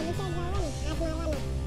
Felipe Brown, Asma Rana.